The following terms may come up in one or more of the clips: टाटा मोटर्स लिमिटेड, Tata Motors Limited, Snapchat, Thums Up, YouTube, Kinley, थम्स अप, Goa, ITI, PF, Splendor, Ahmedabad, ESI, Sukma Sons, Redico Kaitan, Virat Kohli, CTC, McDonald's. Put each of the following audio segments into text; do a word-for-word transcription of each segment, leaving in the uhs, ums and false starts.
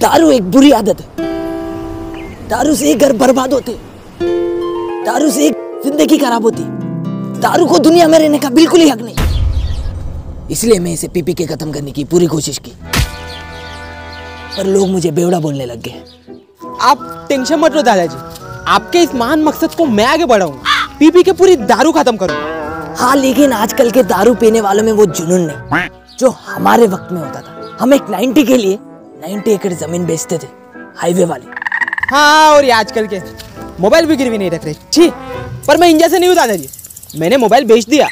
दारू एक बुरी आदत है। दारू से घर बर्बाद होते, दारू से जिंदगी खराब होती, दारू को दुनिया में रहने का बिल्कुल ही हक नहीं। इसलिए मैं इसे पी पी के खत्म करने की पूरी कोशिश की, पर लोग मुझे बेवड़ा बोलने लग गए। आप टेंशन मत लो दादाजी, आपके इस महान मकसद को मैं आगे बढ़ाऊंगा, पी पी के पूरी दारू खत्म करूंगा। हाँ, लेकिन आजकल के दारू पीने वालों में वो जुनून नहीं जो हमारे वक्त में होता था। हम एक नाइन्टी के लिए नाइन्टी एकड़ जमीन बेचते थे, हाईवे वाली। हाँ, और ये आजकल के मोबाइल भी गिरवी नहीं रख रहे। छी, पर मैं इंजा से नहीं हूँ दादाजी, मैंने मोबाइल बेच दिया।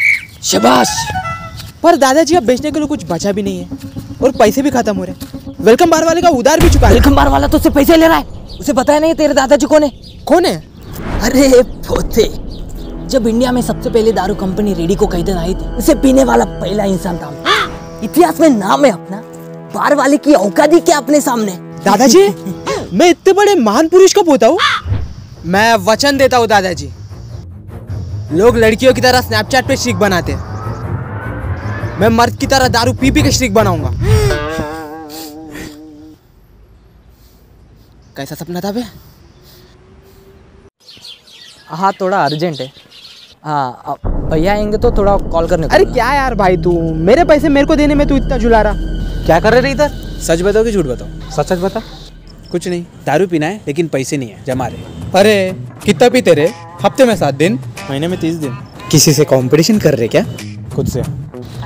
शाबाश। पर दादाजी, अब बेचने के लिए कुछ बचा भी नहीं है और पैसे भी खत्म हो रहे। वेलकम बार वाले का उधार भी चुका। वेलकम बार वाला तो उससे पैसे ले रहा है, उसे पता नहीं तेरे दादाजी कौन है। कौन है? अरे पोते, जब इंडिया में सबसे पहले दारू कंपनी रेडिको कैटन आई थी, उसे पीने वाला पहला इंसान था। इतिहास में नाम है अपना। बार वाले की औकात क्या अपने सामने। दादाजी, मैं इतने बड़े महान पुरुष का पोता हूँ। मैं वचन देता हूँ दादाजी, लोग लड़कियों की तरह स्नैपचैट पे स्ट्रीक बनाते हैं, मैं मर्द की तरह दारू पी पी के स्ट्रीक बनाऊंगा। कैसा सपना था बे? हाँ, थोड़ा अर्जेंट है। हाँ, भैया आएंगे तो थोड़ा कॉल करने। अरे क्या यार भाई, तू मेरे पैसे मेरे को देने में तू इतना झुला रहा। क्या कर रहे इधर? सच बताओ कि झूठ बताओ? सच सच बता। कुछ नहीं, दारू पीना है लेकिन पैसे नहीं है जमा रहे। अरे कितना पीते रहे? हफ्ते में सात दिन, महीने में तीस दिन। किसी से कंपटीशन कर रहे क्या? खुद से।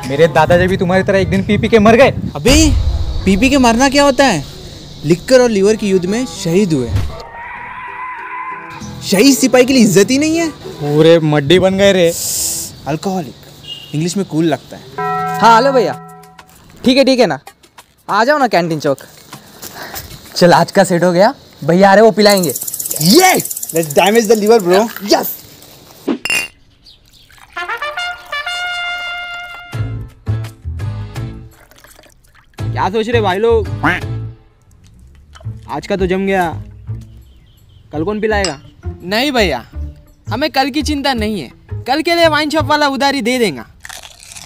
मेरे दादाजी भी तुम्हारी तरह एक दिन पी पी के मर गए। अभी पी पी के मरना क्या होता है? लिक्कर और लीवर के युद्ध में शहीद हुए। शहीद सिपाही के लिए इज्जत ही नहीं है। पूरे मड्डी बन गए रे। अल्कोहलिक इंग्लिश में कूल लगता है। हाँ हेलो भैया, ठीक है ठीक है ना, आ जाओ ना कैंटीन चौक। चल आज का सेट हो गया, भैया आ रहे वो पिलाएंगे। ये let's damage the liver bro. Yes. क्या सोच रहे भाई लोग? आज का तो जम गया, कल कौन पिलाएगा? नहीं भैया, हमें कल की चिंता नहीं है, कल के लिए वाइन शॉप वाला उधारी दे देगा।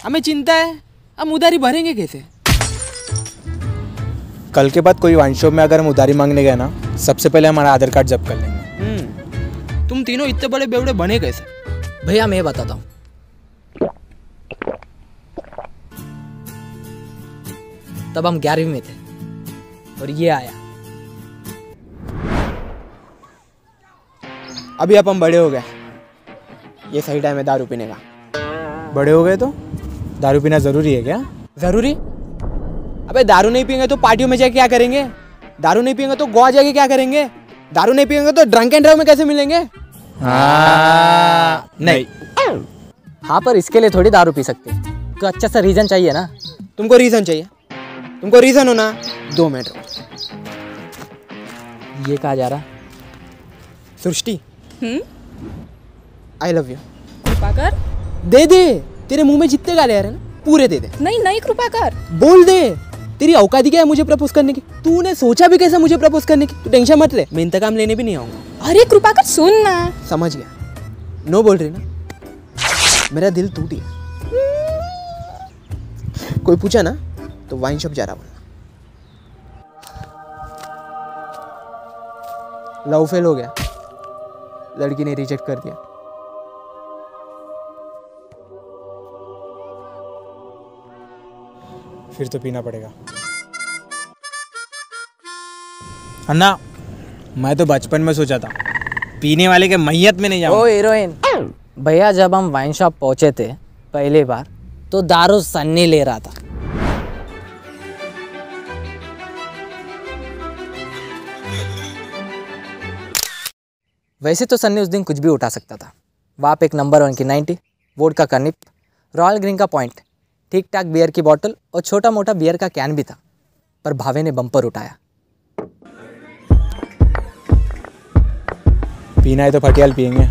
हमें चिंता है हम उधारी भरेंगे कैसे। कल के बाद कोई वाइन शॉप में अगर हम उधारी मांगने गए ना, सबसे पहले हमारा आधार कार्ड जब्त कर लेंगे। तुम तीनों इतने बड़े बेवड़े बने कैसे? भैया मैं बताता हूँ। तब हम ग्यारहवीं में थे और ये आया। अभी आप हम बड़े हो गए, ये सही टाइम है दारू पीने का। बड़े हो गए तो दारू पीना ज़रूरी है क्या? ज़रूरी? अबे दारू नहीं पियेंगे तो पार्टियों में जाके क्या करेंगे? दारू नहीं पियेंगे तो गोवा जाके क्या करेंगे? दारू नहीं पियेंगे तो ड्रंक एंड ड्राइव में कैसे मिलेंगे? हाँ नहीं। हाँ पर इसके लिए थोड़ी दारू पी सकते, तो अच्छा सा रीज़न चाहिए ना। तुमको रीज़न चाहिए? तुमको रीज़न हो ना। दो मिनट। ये कहा जा रहा सृष्टि। I love you. कृपा कर दे दे। तेरे मुंह में जितने गाले आ रहे ना पूरे दे दे। नहीं नहीं, कृपा कर बोल दे। तेरी औकात क्या है मुझे प्रपोज करने की? तूने सोचा भी कैसे मुझे प्रपोज करने की? तू टेंशन मत ले, मैं इंतकाम लेने भी नहीं आऊंगा। अरे कृपा कर सुन ना। समझ गया, नो बोल रही ना। मेरा दिल टूट गया। कोई पूछा ना तो वाइन शॉप जा रहा बोलना। लव फेल हो गया, लड़की ने रिजेक्ट कर दिया। फिर तो पीना पड़ेगा। अन्ना, मैं तो बचपन में सोचा था पीने वाले के मैयत में नहीं जाऊंगा। ओ हीरोइन। भैया जब हम वाइन शॉप पहुंचे थे पहली बार, तो दारू सन्नी ले रहा था। वैसे तो सन्नी उस दिन कुछ भी उठा सकता था। वाप एक नंबर वन की नाइन्टी, वोडका का निप, रॉयल ग्रीन का पॉइंट, ठीक ठाक बियर की बोतल और छोटा मोटा बियर का कैन भी था। पर भावे ने बम्पर उठाया। पीना है तो फटियाल पियेंगे।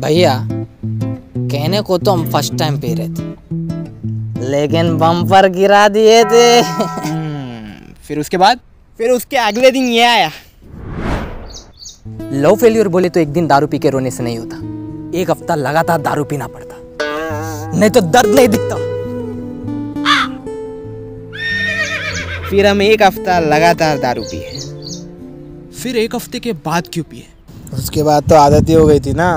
भैया कहने को तो हम फर्स्ट टाइम पी रहे थे, लेकिन बम्पर गिरा दिए थे। फिर उसके बाद फिर उसके अगले दिन ये आया। लव फेल्यूर बोले तो एक दिन दारू पी के रोने से नहीं होता, एक हफ्ता लगातार दारू पीना पड़ता, नहीं तो दर्द नहीं दिखता। फिर हम एक हफ्ता लगातार दारू पिए। फिर एक हफ्ते के बाद क्यों पिए? उसके बाद तो आदत ही हो गई थी ना।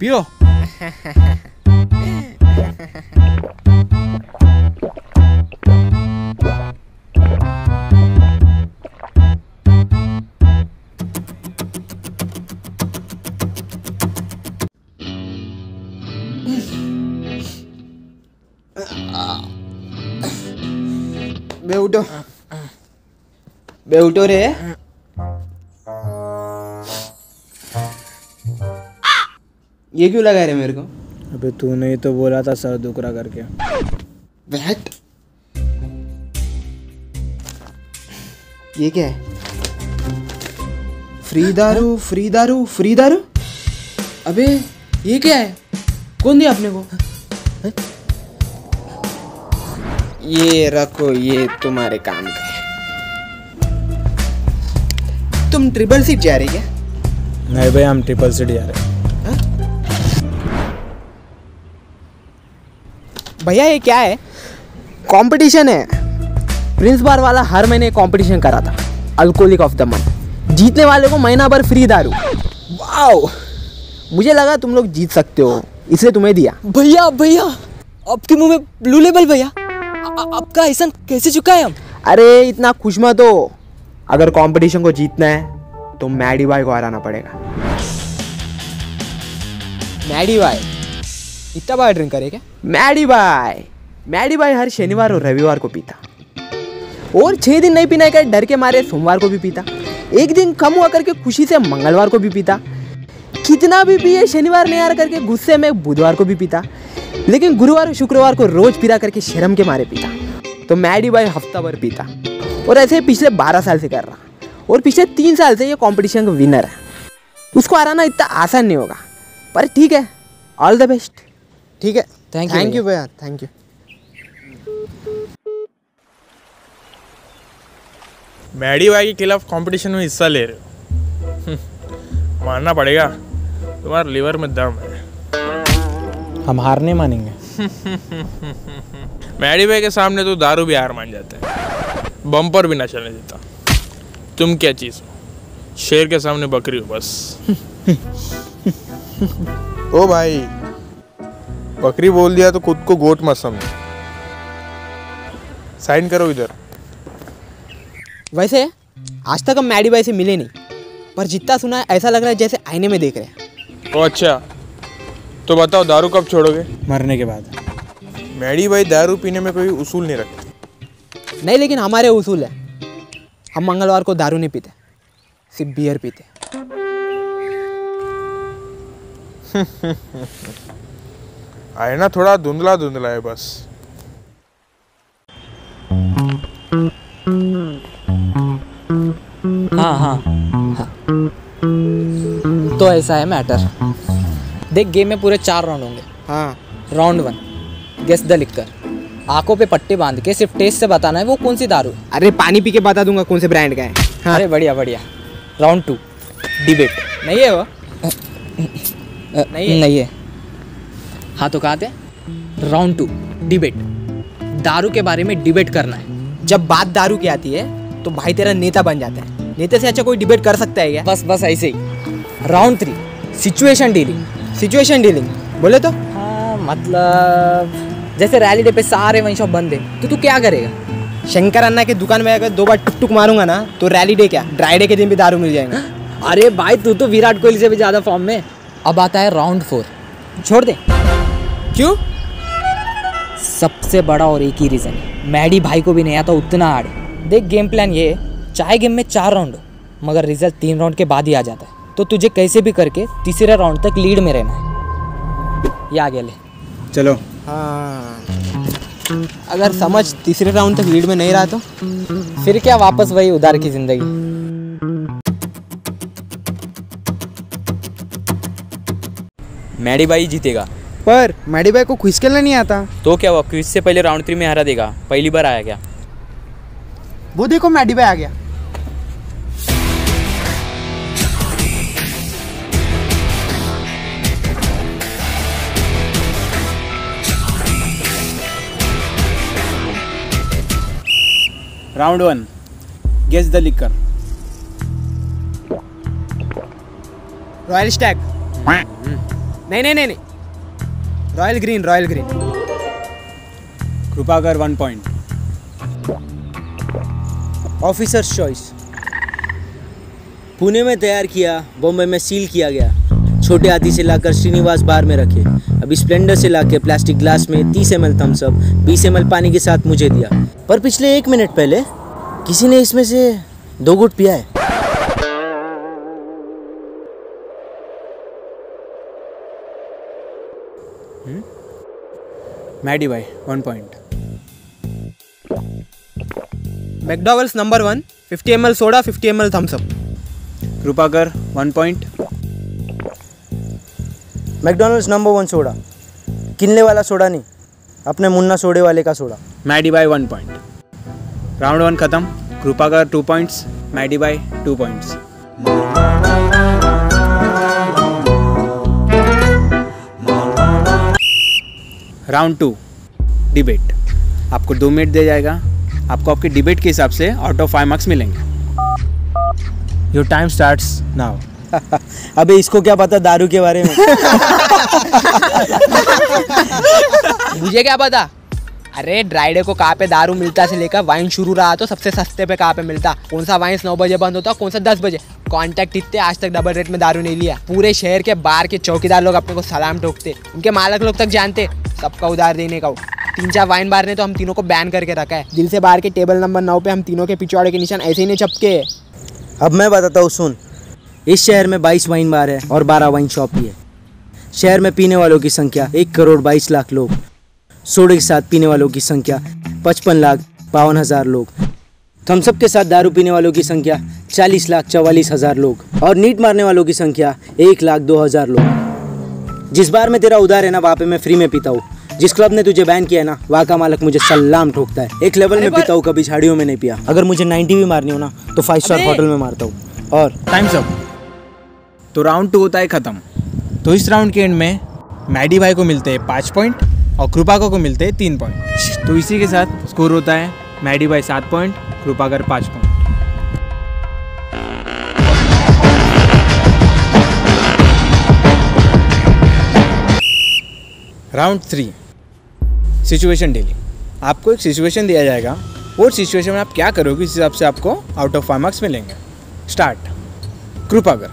पियो। बे उठो, बे उठो रे। ये क्यों लगा रहे मेरे को? अबे तूने ही तो बोला था सर दुखरा करके। बैठ। ये क्या है? फ्री दारू, फ्री दारू, फ्री दारू। अबे ये क्या है? कौन दिया आपने को? है? ये रखो, ये तुम्हारे काम का। तुम ट्रिपल सीट जा रही क्या? नहीं भाई, हम ट्रिपल सीट जा रहे हैं। भैया ये क्या है? कंपटीशन है। प्रिंस बार वाला हर महीने कंपटीशन करा था, अल्कोहलिक ऑफ द मंथ। जीतने वाले को महीना भर फ्री दारू। वाओ, मुझे लगा तुम लोग जीत सकते हो, इसलिए तुम्हें दिया। भैया भैया आपके मुंह में ब्लू लेबल भैया। आ, आपका एहसान कैसे चुका है हम? अरे इतना खुश मत हो। अगर कंपटीशन को जीतना है तो मैडी भाई को हराना पड़ेगा। मैडी भाई इतना बड़ा ड्रिंक करे क्या? मैडी भाई मैडी भाई हर शनिवार और रविवार को पीता, और छः दिन नहीं पीने का डर के मारे सोमवार को भी पीता, एक दिन कम हुआ करके खुशी से मंगलवार को भी पीता, कितना भी पिए शनिवार नहीं हार करके गुस्से में बुधवार को भी पीता, लेकिन गुरुवार और शुक्रवार को रोज पीरा करके शर्म के मारे पीता। तो मैडी भाई हफ्ता भर पीता, और ऐसे पिछले बारह साल से कर रहा, और पिछले तीन साल से ये कंपटीशन का विनर है। उसको हराना इतना आसान नहीं होगा, पर ठीक है, ऑल द बेस्ट। ठीक है, थैंक यू थैंक यू भैया, थैंक यू। मैडी भाई के खिलाफ कॉम्पिटिशन में हिस्सा ले रहे हो, मानना पड़ेगा तुम्हारे लीवर में दम है। हम हार नहीं मानेंगे। मैडी भाई के सामने तो दारू भी हार मान जाता है, बम्पर भी ना चलने देता। तुम क्या चीज़ हो? शेर के सामने बकरी हो बस। ओ भाई, बकरी बोल दिया तो खुद को गोट मत समझो। साइन करो इधर। वैसे आज तक हम मैडी भाई से मिले नहीं, पर जितना सुना है ऐसा लग रहा है जैसे आईने में देख रहे हैं। ओ अच्छा, तो बताओ दारू कब छोड़ोगे? मरने के बाद। मैडी भाई दारू पीने में कोई उसूल नहीं रखते। नहीं, लेकिन हमारे उसूल है। हम मंगलवार को दारू नहीं पीते, सिर्फ बियर पीते। आईना थोड़ा धुंधला धुंधला है बस। हाँ हाँ हाँ, तो ऐसा है मैटर। देख, गेम में पूरे चार राउंड होंगे। हाँ। Round one, guess the liquor. आंखों पे पट्टे बांध के सिर्फ टेस्ट से बताना है वो कौन सी दारू। अरे पानी पी के बता दूंगा कौन से ब्रांड का है। हाँ। अरे बढ़िया बढ़िया। Round two, debate. नहीं है वो? आ, आ, नहीं है। नहीं है। हाँ तो कहा थे, राउंड टू डिबेट। दारू के बारे में डिबेट करना है। जब बात दारू की आती है तो भाई तेरा नेता बन जाता है। नेता से अच्छा कोई डिबेट कर सकता है क्या? बस बस ऐसे ही। Round three, situation dealing. Situation dealing बोले तो हाँ, मतलब जैसे रैली डे पे सारे वहीं शॉप बंद है तो तू क्या करेगा? शंकर अन्ना के दुकान में अगर दो बार टुक टुक मारूंगा ना तो रैली डे क्या ड्राई डे के दिन भी दारू मिल जाएगा। अरे भाई तू तो विराट कोहली से भी ज़्यादा फॉर्म में। अब आता है राउंड फोर, छोड़ दे। क्यों? सबसे बड़ा और एक ही रीज़न है, मैडी भाई को भी नहीं आता उतना हार्ड। देख, गेम प्लान ये है, चाहे गेम में चार राउंड हो मगर रिजल्ट तीन राउंड के बाद ही आ जाता है, तो तुझे कैसे भी करके तीसरे राउंड तक लीड में रहना है। ये आगे ले चलो। हाँ, अगर समझ तीसरे राउंड तक लीड में नहीं रहा तो फिर क्या, वापस वही उधार की जिंदगी। मैडी भाई जीतेगा। पर मैडी भाई को क्विज खेलना नहीं आता। तो क्या हुआ, क्विज से पहले राउंड थ्री में हरा देगा। पहली बार आया क्या? वो देखो मैडी भाई आ गया। Round one, guess the liquor. Royal Stag. नहीं नहीं नहीं नहीं, royal green royal Green. Kripakar one point. Officers choice. Pune में तैयार किया, बॉम्बे में सील किया गया, छोटे हाथी से लाकर श्रीनिवास बार में रखे, अभी स्प्लेंडर से लाके प्लास्टिक ग्लास में तीस एम एल थम्स अप, बीस एम एल पानी के साथ मुझे दिया। पर पिछले एक मिनट पहले किसी ने इसमें से दो घूंट पिया है। मैडी भाई one point. McDonald's number one, fifty M L soda, fifty M L थम्स अप। Kripakar one point. McDonald's number one soda, Kinley वाला सोडा नहीं, अपने मुन्ना सोडे वाले का सोडा। मैडी बाई वन पॉइंट। राउंड वन खत्म। Kripakar two points, Maddy बाई two points. Round two, debate. आपको दो मिनट दिया जाएगा, आपको आपके डिबेट के हिसाब से आउट ऑफ फाइव मार्क्स मिलेंगे। Your time starts now. अबे इसको क्या पता दारू के बारे में। मुझे क्या पता, अरे ड्राइडे को कहाँ पे दारू मिलता से लेकर वाइन शुरू रहा तो सबसे सस्ते पे कहाँ पे मिलता, कौन सा वाइन नौ बजे बंद होता, कौन सा दस बजे। कॉन्टैक्ट इतने आज तक डबल रेट में दारू नहीं लिया। पूरे शहर के बार के चौकीदार लोग अपने को सलाम ठोकते, उनके मालक लोग तक जानते, सबका उधार देने का। तीन चार वाइन बार ने तो हम तीनों को बैन करके रखा है। दिल से बाहर के टेबल नंबर नौ पे हम तीनों के पिछवाड़े के निशान ऐसे ही नहीं चपके। अब मैं बताता हूँ सुन, इस शहर में बाईस वाइन बार है और बारह वाइन शॉप भी है। शहर में पीने वालों की संख्या एक करोड़ बाईस लाख लोग, सोडे के साथ पीने वालों की संख्या पचपन लाख बावन हज़ार लोग, थम्सअप के साथ दारू पीने वालों की संख्या चालीस लाख चवालीस हज़ार लोग, और नीट मारने वालों की संख्या एक लाख दो हज़ार लोग। जिस बार में तेरा उधार है ना वहाँ पे मैं फ्री में पीता हूँ, जिस क्लब ने तुझे बैन किया है ना वहाँ का मालक मुझे सलाम ठोकता है। एक लेवल में पीता हूँ, कभी झाड़ियों में नहीं पिया। अगर मुझे नाइन्टी भी मारनी हो ना तो फाइव स्टार होटल में मारता हूँ। और टाइम्स अप। तो राउंड टू होता है ख़त्म। तो इस राउंड के एंड में मैडी भाई को मिलते हैं पाँच पॉइंट और कृपाकर को मिलते हैं तीन पॉइंट। तो इसी के साथ स्कोर होता है मैडी भाई सात पॉइंट, कृपाकर पाँच point. Round three, situation daily. आपको एक सिचुएशन दिया जाएगा, वो सिचुएशन में आप क्या करोगे इस हिसाब से आपको आउट ऑफ फाइव मार्क्स मिलेंगे। स्टार्ट। कृपाकर,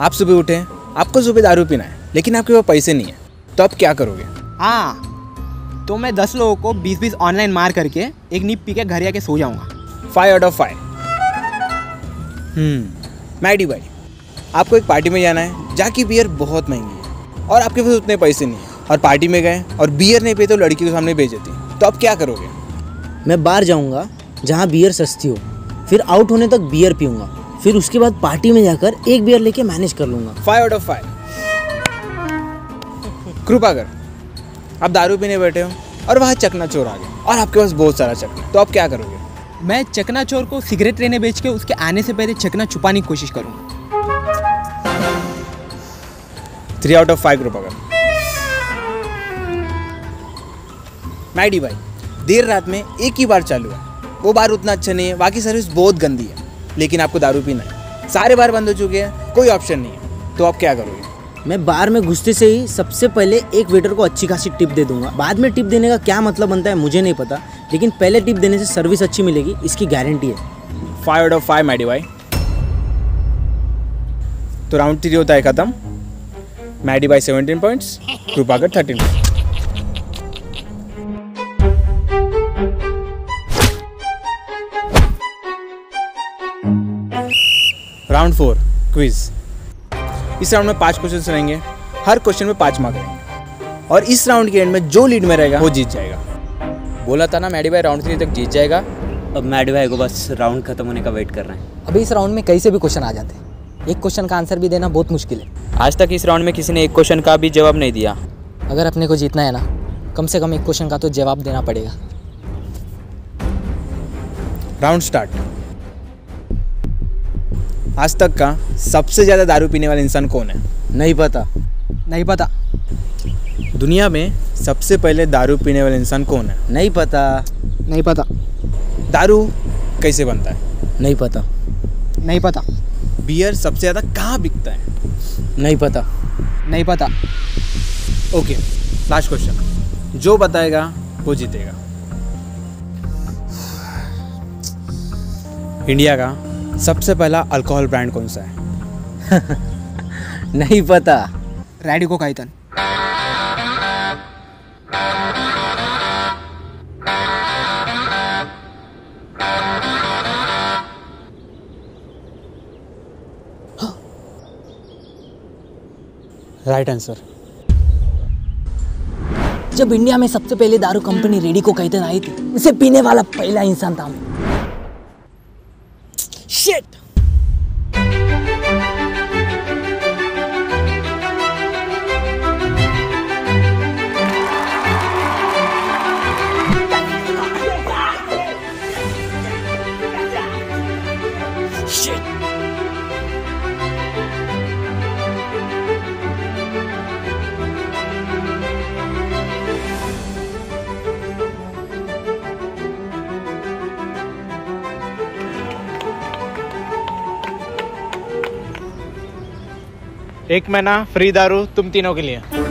आप सुबह उठे, आपको सुबह दारू पीना है लेकिन आपके पास पैसे नहीं है, तो आप क्या करोगे? हाँ, तो मैं दस लोगों को बीस बीस ऑनलाइन मार करके एक नीप पी के घर आके सो जाऊँगा। Five out of five. Maddy भाई, आपको एक पार्टी में जाना है, जाके बियर बहुत महंगी है और आपके पास उतने पैसे नहीं है, और पार्टी में गए और बियर नहीं पे तो लड़की के सामने बेच देती, तो आप क्या करोगे? मैं बाहर जाऊंगा जहां बियर सस्ती हो, फिर आउट होने तक बियर पीऊंगा, फिर उसके बाद पार्टी में जाकर एक बियर लेके मैनेज कर लूंगा। Five out of five. Kripakar, आप दारू पीने बैठे हो और वहाँ चकनाचोर आ गए और आपके पास बहुत सारा चकना, तो आप क्या करोगे? मैं चकनाचोर को सिगरेट लेने बेच के उसके आने से पहले चकना छुपाने की कोशिश करूँगा। Three out of five. Kripakar. Maddy भाई, देर रात में एक ही बार चालू है, वो बार उतना अच्छा नहीं है, बाकी सर्विस बहुत गंदी है, लेकिन आपको दारू पीना है, सारे बार बंद हो चुके हैं, कोई ऑप्शन नहीं है, तो आप क्या करोगे? मैं बार में घुसते से ही सबसे पहले एक वेटर को अच्छी खासी टिप दे दूंगा। बाद में टिप देने का क्या मतलब बनता है मुझे नहीं पता, लेकिन पहले टिप देने से सर्विस अच्छी मिलेगी, इसकी गारंटी है। Five out of five Maddy भाई। तो राउंड थ्री होता है खत्म। मैडी भाई seventeen points, Kripakar thirteen points. Round four, quiz. इस राउंड में पांच क्वेश्चंस रहेंगे, हर क्वेश्चन में पांच मार्क रहेंगे, और इस राउंड के एंड में जो लीड में रहेगा वो जीत जाएगा। बोला था ना मैडी भाई राउंड थ्री तक जीत जाएगा। अब मैडी भाई को बस राउंड खत्म होने का वेट कर रहे हैं। अभी इस राउंड में कहीं से भी क्वेश्चन आ जाते हैं, एक क्वेश्चन का आंसर भी देना बहुत मुश्किल है। आज तक इस राउंड में किसी ने एक क्वेश्चन का भी जवाब नहीं दिया। अगर अपने को जीतना है ना, कम से कम एक क्वेश्चन का तो जवाब देना पड़ेगा। Round start. आज तक का सबसे ज़्यादा दारू पीने वाला इंसान कौन है? नहीं पता। नहीं पता। दुनिया में सबसे पहले दारू पीने वाला इंसान कौन है? नहीं पता। नहीं पता। दारू कैसे बनता है? नहीं पता। नहीं पता। बियर सबसे ज़्यादा कहाँ बिकता है? नहीं पता। नहीं पता। ओके लास्ट क्वेश्चन, जो बताएगा वो जीतेगा। इंडिया का सबसे पहला अल्कोहल ब्रांड कौन सा है? नहीं पता। रेडिको काइटन। Right answer. जब इंडिया में सबसे पहले दारू कंपनी रेडिको काइटन आई थी, उसे पीने वाला पहला इंसान था। शिट। एक महीना फ्री दारू तुम तीनों के लिए।